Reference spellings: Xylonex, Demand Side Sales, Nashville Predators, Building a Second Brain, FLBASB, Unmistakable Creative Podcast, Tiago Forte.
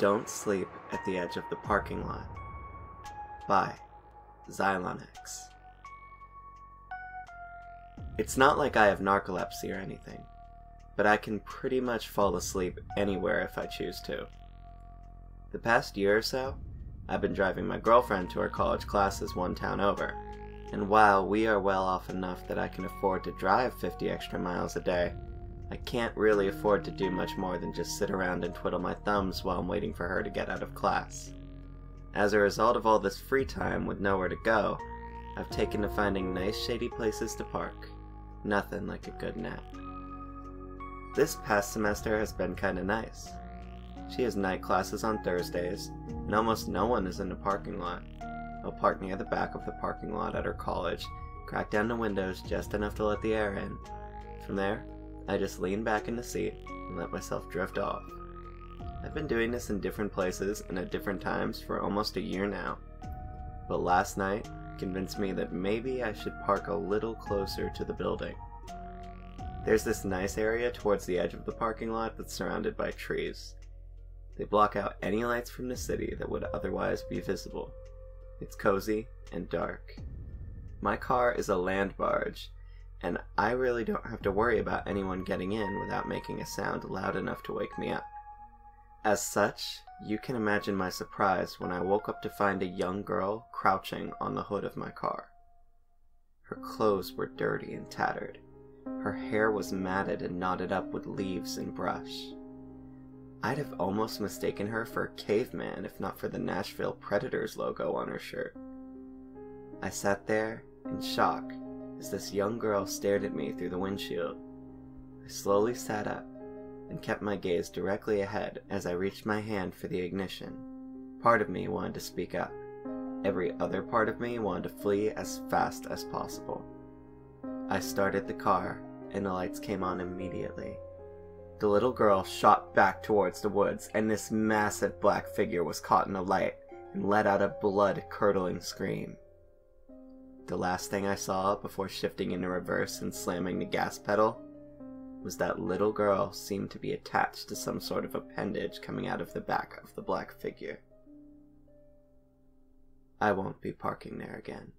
Don't sleep at the edge of the parking lot by Xylonex. It's not like I have narcolepsy or anything, but I can pretty much fall asleep anywhere if I choose to. The past year or so, I've been driving my girlfriend to her college classes one town over, and while we are well off enough that I can afford to drive 50 extra miles a day, I can't really afford to do much more than just sit around and twiddle my thumbs while I'm waiting for her to get out of class. As a result of all this free time with nowhere to go, I've taken to finding nice shady places to park. Nothing like a good nap. This past semester has been kinda nice. She has night classes on Thursdays, and almost no one is in the parking lot. I'll park near the back of the parking lot at her college, crack down the windows just enough to let the air in. From there, I just lean back in the seat and let myself drift off. I've been doing this in different places and at different times for almost a year now, but last night convinced me that maybe I should park a little closer to the building. There's this nice area towards the edge of the parking lot that's surrounded by trees. They block out any lights from the city that would otherwise be visible. It's cozy and dark. My car is a land barge, and I really don't have to worry about anyone getting in without making a sound loud enough to wake me up. As such, you can imagine my surprise when I woke up to find a young girl crouching on the hood of my car. Her clothes were dirty and tattered. Her hair was matted and knotted up with leaves and brush. I'd have almost mistaken her for a caveman if not for the Nashville Predators logo on her shirt. I sat there in shock as this young girl stared at me through the windshield. I slowly sat up and kept my gaze directly ahead as I reached my hand for the ignition. Part of me wanted to speak up. Every other part of me wanted to flee as fast as possible. I started the car, and the lights came on immediately. The little girl shot back towards the woods, and this massive black figure was caught in the light and let out a blood-curdling scream. The last thing I saw before shifting into reverse and slamming the gas pedal was that little girl seemed to be attached to some sort of appendage coming out of the back of the black figure. I won't be parking there again.